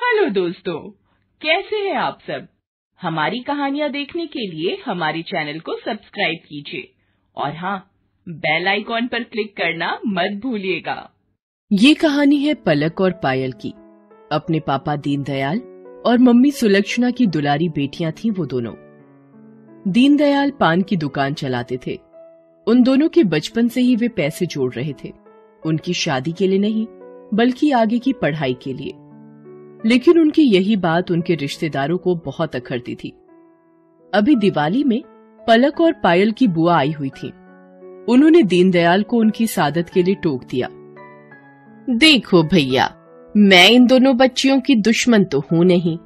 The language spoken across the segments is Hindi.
हेलो दोस्तों, कैसे हैं आप सब। हमारी कहानियाँ देखने के लिए हमारे चैनल को सब्सक्राइब कीजिए और हाँ, बेल आइकॉन पर क्लिक करना मत भूलिएगा। ये कहानी है पलक और पायल की। अपने पापा दीनदयाल और मम्मी सुलक्षणा की दुलारी बेटियां थीं वो दोनों। दीनदयाल पान की दुकान चलाते थे। उन दोनों के बचपन से ही वे पैसे जोड़ रहे थे, उनकी शादी के लिए नहीं बल्कि आगे की पढ़ाई के लिए। लेकिन उनकी यही बात उनके रिश्तेदारों को बहुत अखरती थी। अभी दिवाली में पलक और पायल की बुआ आई हुई थी। उन्होंने दीनदयाल को उनकी सादत के लिए टोक दिया। देखो भैया, मैं इन दोनों बच्चियों की दुश्मन तो हूँ नहीं,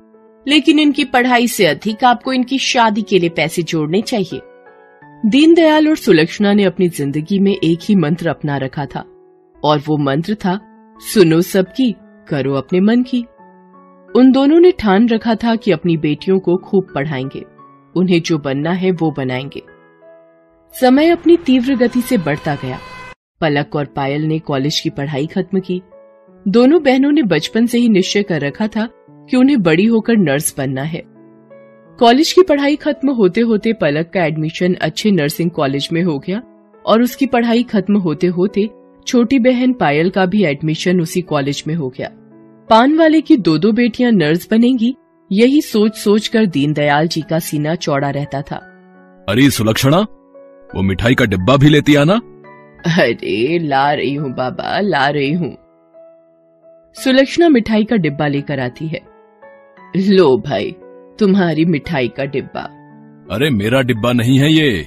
लेकिन इनकी पढ़ाई से अधिक आपको इनकी शादी के लिए पैसे जोड़ने चाहिए। दीनदयाल और सुलक्षणा ने अपनी जिंदगी में एक ही मंत्र अपना रखा था और वो मंत्र था, सुनो सबकी, करो अपने मन की। उन दोनों ने ठान रखा था कि अपनी बेटियों को खूब पढ़ाएंगे, उन्हें जो बनना है वो बनाएंगे। समय अपनी तीव्र गति से बढ़ता गया। पलक और पायल ने कॉलेज की पढ़ाई खत्म की। दोनों बहनों ने बचपन से ही निश्चय कर रखा था कि उन्हें बड़ी होकर नर्स बनना है। कॉलेज की पढ़ाई खत्म होते होते पलक का एडमिशन अच्छे नर्सिंग कॉलेज में हो गया और उसकी पढ़ाई खत्म होते होते छोटी बहन पायल का भी एडमिशन उसी कॉलेज में हो गया। पान वाले की दो दो बेटियां नर्स बनेंगी, यही सोच सोच कर दीनदयाल जी का सीना चौड़ा रहता था। अरे सुलक्षणा, वो मिठाई का डिब्बा भी लेती आना। अरे ला रही हूँ बाबा, ला रही हूँ। सुलक्षणा मिठाई का डिब्बा लेकर आती है। लो भाई, तुम्हारी मिठाई का डिब्बा। अरे मेरा डिब्बा नहीं है, ये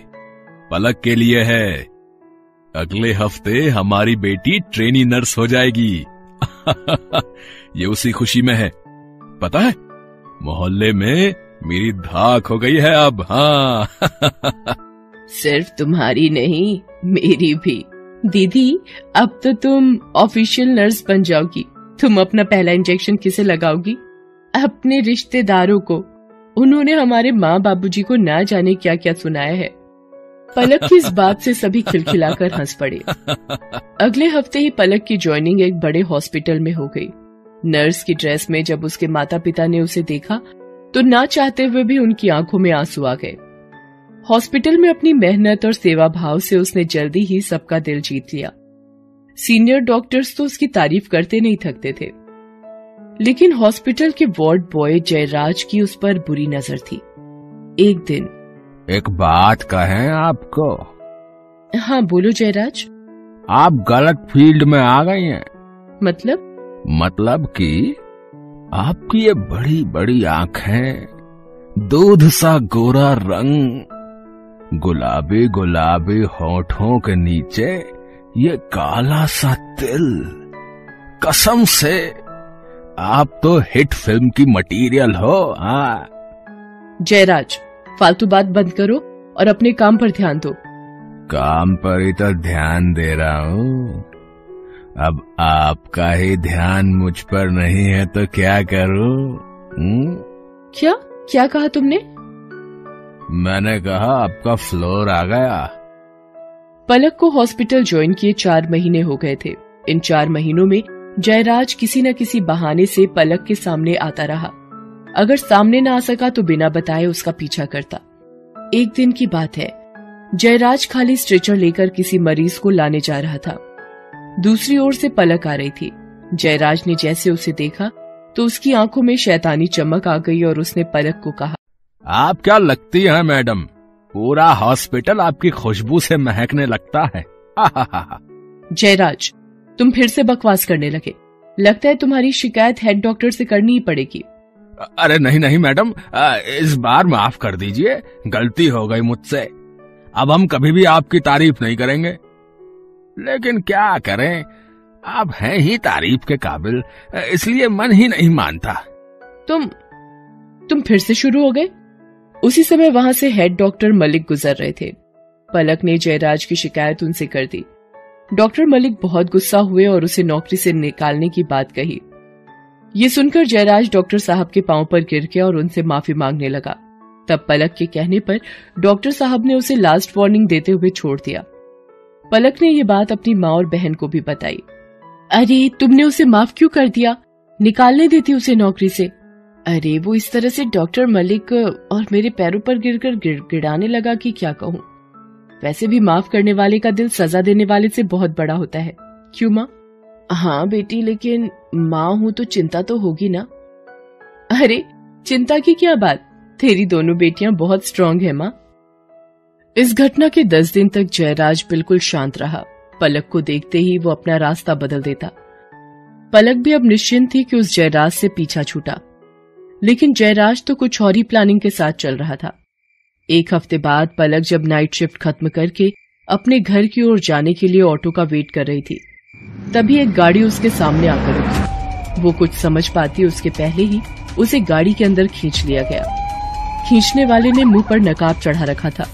पलक के लिए है। अगले हफ्ते हमारी बेटी ट्रेनी नर्स हो जाएगी। ये उसी खुशी में है। पता है, मोहल्ले में मेरी धाक हो गई है अब। हाँ। सिर्फ तुम्हारी नहीं, मेरी भी। दीदी, अब तो तुम ऑफिशियल नर्स बन जाओगी। तुम अपना पहला इंजेक्शन किसे लगाओगी? अपने रिश्तेदारों को। उन्होंने हमारे माँ बाबूजी को ना जाने क्या क्या सुनाया है। पलक की इस बात से सभी खिलखिलाकर हंस पड़े। अगले हफ्ते ही पलक की ज्वाइनिंग एक बड़े हॉस्पिटल में हो गई। नर्स की ड्रेस में जब उसके माता पिता ने उसे देखा तो ना चाहते हुए भी उनकी आंखों में आंसू आ गए। हॉस्पिटल में अपनी मेहनत और सेवा भाव से उसने जल्दी ही सबका दिल जीत लिया। सीनियर डॉक्टर्स तो उसकी तारीफ करते नहीं थकते थे, लेकिन हॉस्पिटल के वार्ड बॉय जयराज की उस पर बुरी नजर थी। एक दिन। एक बात कहें आपको। हाँ बोलो जयराज। आप गलत फील्ड में आ गई हैं। मतलब कि आपकी ये बड़ी बड़ी आंखें, दूध सा गोरा रंग, गुलाबी गुलाबी होठों के नीचे ये काला सा तिल, कसम से आप तो हिट फिल्म की मटेरियल हो। हाँ। जयराज, फालतू बात बंद करो और अपने काम पर ध्यान दो। काम पर ही तो ध्यान दे रहा हूँ। अब आपका ही ध्यान मुझ पर नहीं है तो क्या करूं? क्या क्या कहा तुमने? मैंने कहा आपका फ्लोर आ गया। पलक को हॉस्पिटल ज्वाइन किए 4 महीने हो गए थे। इन 4 महीनों में जयराज किसी न किसी बहाने से पलक के सामने आता रहा। अगर सामने ना आ सका तो बिना बताए उसका पीछा करता। एक दिन की बात है, जयराज खाली स्ट्रेचर लेकर किसी मरीज को लाने जा रहा था। दूसरी ओर से पलक आ रही थी। जयराज ने जैसे उसे देखा तो उसकी आंखों में शैतानी चमक आ गई और उसने पलक को कहा, आप क्या लगती हैं मैडम, पूरा हॉस्पिटल आपकी खुशबू से महकने लगता है। जयराज, तुम फिर से बकवास करने लगे। लगता है तुम्हारी शिकायत हेड डॉक्टर से करनी ही पड़ेगी। अरे नहीं नहीं मैडम, इस बार माफ कर दीजिए, गलती हो गई मुझसे। अब हम कभी भी आपकी तारीफ नहीं करेंगे। लेकिन क्या करें, आप हैं ही तारीफ के काबिल, इसलिए मन ही नहीं मानता। तुम फिर से शुरू हो गए। उसी समय वहां से हेड डॉक्टर मलिक गुजर रहे थे। पलक ने जयराज की शिकायत उनसे कर दी। डॉक्टर मलिक बहुत गुस्सा हुए और उसे नौकरी से निकालने की बात कही। ये सुनकर जयराज डॉक्टर साहब के पांव पर गिर गया और उनसे माफी मांगने लगा। तब पलक के कहने पर डॉक्टर साहब ने उसे लास्ट वार्निंग देते हुए छोड़ दिया। पलक ने ये बात अपनी माँ और बहन को भी बताई। अरे तुमने उसे माफ क्यों कर दिया? निकालने देती उसे नौकरी से। अरे वो इस तरह से डॉक्टर मलिक और मेरे पैरों पर गिरकर गिड़गिड़ाने लगा कि क्या कहूँ। वैसे भी माफ करने वाले का दिल सजा देने वाले से बहुत बड़ा होता है, क्यों माँ? हाँ बेटी, लेकिन माँ हूँ तो चिंता तो होगी ना। अरे चिंता की क्या बात, तेरी दोनों बेटियां बहुत स्ट्रांग है माँ। इस घटना के 10 दिन तक जयराज बिल्कुल शांत रहा। पलक को देखते ही वो अपना रास्ता बदल देता। पलक भी अब निश्चिंत थी कि उस जयराज से पीछा छूटा, लेकिन जयराज तो कुछ और ही प्लानिंग के साथ चल रहा था। एक हफ्ते बाद पलक जब नाइट शिफ्ट खत्म करके अपने घर की ओर जाने के लिए ऑटो का वेट कर रही थी, तभी एक गाड़ी उसके सामने आकर रुकी। वो कुछ समझ पाती उसके पहले ही उसे गाड़ी के अंदर खींच लिया गया। खींचने वाले ने मुंह पर नकाब चढ़ा रखा था।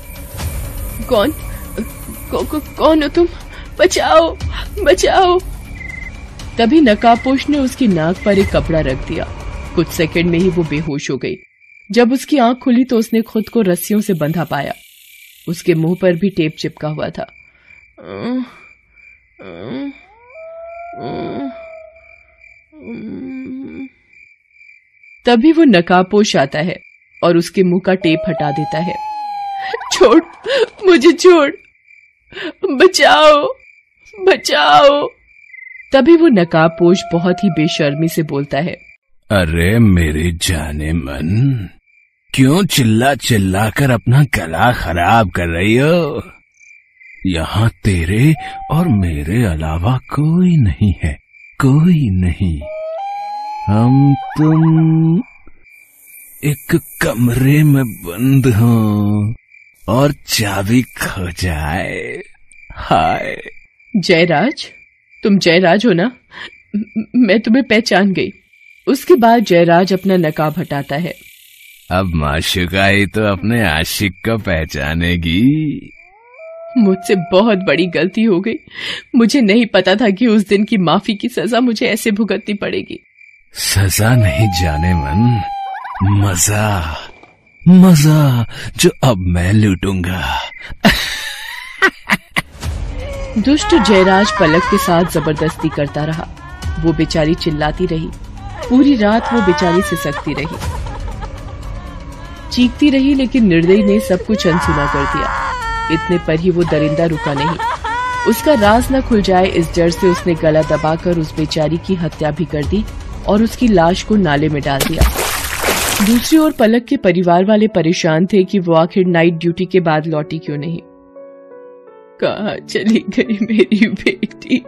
कौन कौन हो तुम? बचाओ बचाओ। तभी नकाबपोश ने उसकी नाक पर एक कपड़ा रख दिया। कुछ सेकंड में ही वो बेहोश हो गई। जब उसकी आंख खुली तो उसने खुद को रस्सियों से बंधा पाया। उसके मुंह पर भी टेप चिपका हुआ था। तभी वो नकाबपोश आता है और उसके मुंह का टेप हटा देता है। छोड़ मुझे, छोड़, बचाओ बचाओ। तभी वो नकाबपोश बहुत ही बेशर्मी से बोलता है, अरे मेरे जाने मन, क्यों चिल्ला चिल्ला कर अपना गला खराब कर रही हो? यहाँ तेरे और मेरे अलावा कोई नहीं है, कोई नहीं। हम तुम एक कमरे में बंद हो और चाबी खो जाए। हाय जयराज, तुम जयराज हो ना? मैं तुम्हें पहचान गई। उसके बाद जयराज अपना नकाब हटाता है। अब माशुका ही तो अपने आशिक को पहचानेगी। मुझसे बहुत बड़ी गलती हो गई, मुझे नहीं पता था कि उस दिन की माफी की सजा मुझे ऐसे भुगतनी पड़ेगी। सजा नहीं जाने मन, मजा मजा जो अब मैं लूटूंगा। दुष्ट जयराज पलक के साथ जबरदस्ती करता रहा। वो बेचारी चिल्लाती रही, पूरी रात वो बेचारी सिसकती रही, चीखती रही, लेकिन निर्दयी ने सब कुछ अनसुना कर दिया। इतने पर ही वो दरिंदा रुका नहीं। उसका राज न खुल जाए इस डर से उसने गला दबाकर उस बेचारी की हत्या भी कर दी और उसकी लाश को नाले में डाल दिया। दूसरी ओर पलक के परिवार वाले परेशान थे कि वो आखिर नाइट ड्यूटी के बाद लौटी क्यों नहीं। कहाँ चली गई मेरी बेटी,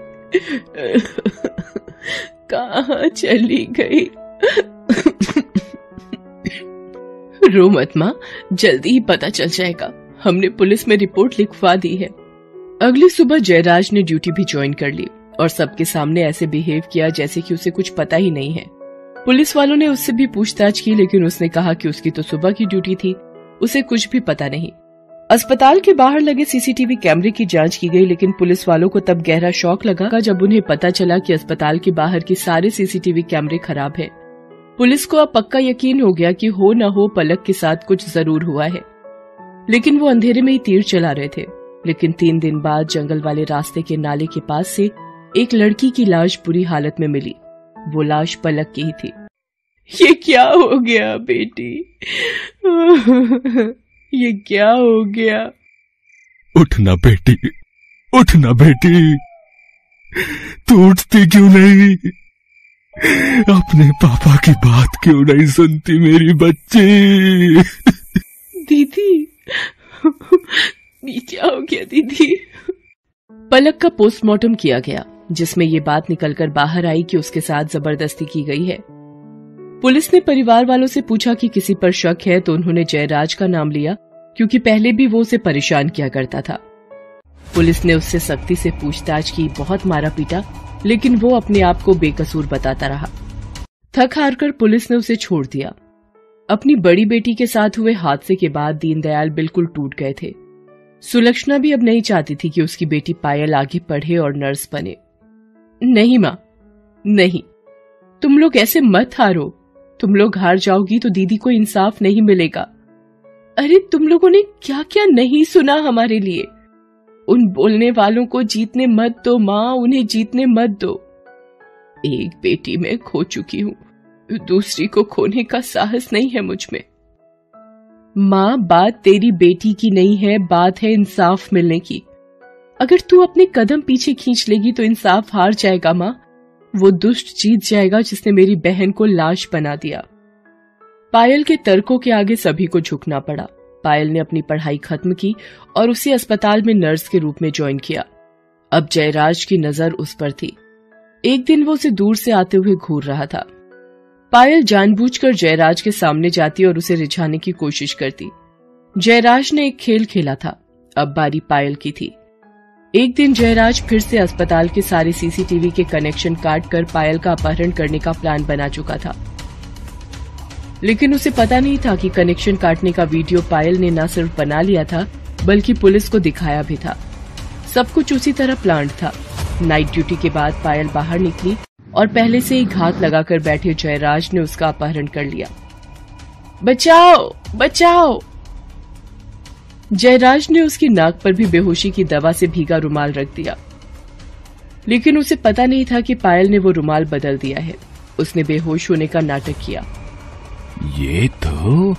कहाँ चली गई? रो मत माँ, जल्दी ही पता चल जाएगा। हमने पुलिस में रिपोर्ट लिखवा दी है। अगली सुबह जयराज ने ड्यूटी भी ज्वाइन कर ली और सबके सामने ऐसे बिहेव किया जैसे कि उसे कुछ पता ही नहीं है। पुलिस वालों ने उससे भी पूछताछ की, लेकिन उसने कहा कि उसकी तो सुबह की ड्यूटी थी, उसे कुछ भी पता नहीं। अस्पताल के बाहर लगे सीसीटीवी कैमरे की जांच की गई, लेकिन पुलिस वालों को तब गहरा शौक लगा जब उन्हें पता चला कि अस्पताल के बाहर के सारे सीसीटीवी कैमरे खराब हैं। पुलिस को अब पक्का यकीन हो गया कि हो न हो पलक के साथ कुछ जरूर हुआ है, लेकिन वो अंधेरे में ही तीर चला रहे थे। लेकिन 3 दिन बाद जंगल वाले रास्ते के नाले के पास से एक लड़की की लाश बुरी हालत में मिली। वो लाश पलक की ही थी। ये क्या हो गया बेटी, ये क्या हो गया? उठना बेटी, उठना बेटी, तू उठती क्यों नहीं? अपने पापा की बात क्यों नहीं सुनती मेरी बच्ची? दीदी, ये क्या हो गया दीदी? पलक का पोस्टमार्टम किया गया, जिसमें ये बात निकलकर बाहर आई कि उसके साथ जबरदस्ती की गई है। पुलिस ने परिवार वालों से पूछा कि किसी पर शक है, तो उन्होंने जयराज का नाम लिया क्योंकि पहले भी वो उसे परेशान किया करता था। पुलिस ने उससे सख्ती से पूछताछ की, बहुत मारा पीटा, लेकिन वो अपने आप को बेकसूर बताता रहा। थक हार कर पुलिस ने उसे छोड़ दिया। अपनी बड़ी बेटी के साथ हुए हादसे के बाद दीनदयाल बिल्कुल टूट गए थे। सुलक्षणा भी अब नहीं चाहती थी कि उसकी बेटी पायल आगे पढ़े और नर्स बने। नहीं माँ नहीं, तुम लोग ऐसे मत हारो, तुम लोग हार जाओगी तो दीदी को इंसाफ नहीं मिलेगा। अरे तुम लोगों ने क्या क्या नहीं सुना हमारे लिए। उन बोलने वालों को जीतने मत दो माँ, उन्हें जीतने मत दो। एक बेटी मैं खो चुकी हूं, दूसरी को खोने का साहस नहीं है मुझ में। माँ, बात तेरी बेटी की नहीं है, बात है इंसाफ मिलने की। अगर तू अपने कदम पीछे खींच लेगी तो इंसाफ हार जाएगा माँ, वो दुष्ट जीत जाएगा जिसने मेरी बहन को लाश बना दिया। पायल के तर्कों के आगे सभी को झुकना पड़ा। पायल ने अपनी पढ़ाई खत्म की और उसी अस्पताल में नर्स के रूप में ज्वाइन किया। अब जयराज की नजर उस पर थी। एक दिन वो उसे दूर से आते हुए घूर रहा था। पायल जानबूझकर जयराज के सामने जाती और उसे रिझाने की कोशिश करती। जयराज ने एक खेल खेला था, अब बारी पायल की थी। एक दिन जयराज फिर से अस्पताल के सारे सीसीटीवी के कनेक्शन काट कर पायल का अपहरण करने का प्लान बना चुका था, लेकिन उसे पता नहीं था कि कनेक्शन काटने का वीडियो पायल ने न सिर्फ बना लिया था बल्कि पुलिस को दिखाया भी था। सब कुछ उसी तरह प्लान्ड था। नाइट ड्यूटी के बाद पायल बाहर निकली और पहले से ही घात लगाकर बैठे जयराज ने उसका अपहरण कर लिया। बचाओ बचाओ! जयराज ने उसकी नाक पर भी बेहोशी की दवा से भीगा रुमाल रख दिया, लेकिन उसे पता नहीं था कि पायल ने वो रुमाल बदल दिया है। उसने बेहोश होने का नाटक किया। ये तो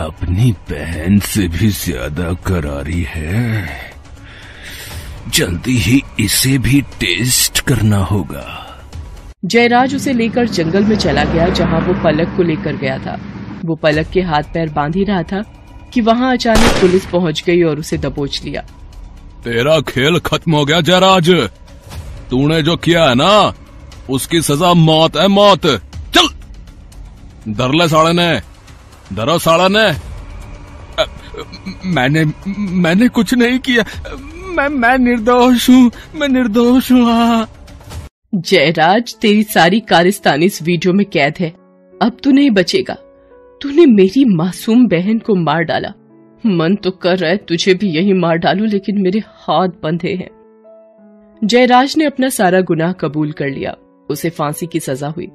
अपनी बहन से भी ज्यादा करारी है, जल्दी ही इसे भी टेस्ट करना होगा। जयराज उसे लेकर जंगल में चला गया जहां वो पलक को लेकर गया था। वो पलक के हाथ पैर बांध ही रहा था कि वहां अचानक पुलिस पहुंच गई और उसे दबोच लिया। तेरा खेल खत्म हो गया जयराज, तूने जो किया है ना उसकी सजा मौत है, मौत। चल धर ले साड़े ने, धरो साड़े ने। मैंने कुछ नहीं किया, मैं निर्दोष हूँ, मैं निर्दोष हूँ। जयराज, तेरी सारी कारिस्तानी इस वीडियो में कैद है, अब तू नहीं बचेगा। तूने मेरी मासूम बहन को मार डाला, मन तो कर रहा है तुझे भी यही मार डालूं, लेकिन मेरे हाथ बंधे हैं। जयराज ने अपना सारा गुनाह कबूल कर लिया। उसे फांसी की सजा हुई।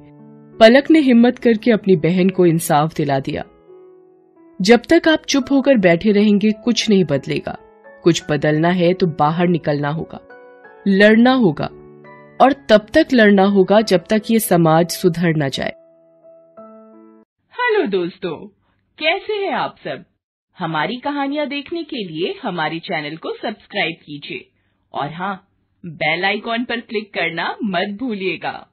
पलक ने हिम्मत करके अपनी बहन को इंसाफ दिला दिया। जब तक आप चुप होकर बैठे रहेंगे कुछ नहीं बदलेगा। कुछ बदलना है तो बाहर निकलना होगा, लड़ना होगा, और तब तक लड़ना होगा जब तक ये समाज सुधर ना जाए। हेलो दोस्तों, कैसे हैं आप सब? हमारी कहानियाँ देखने के लिए हमारे चैनल को सब्सक्राइब कीजिए और हाँ, बेल आइकॉन पर क्लिक करना मत भूलिएगा।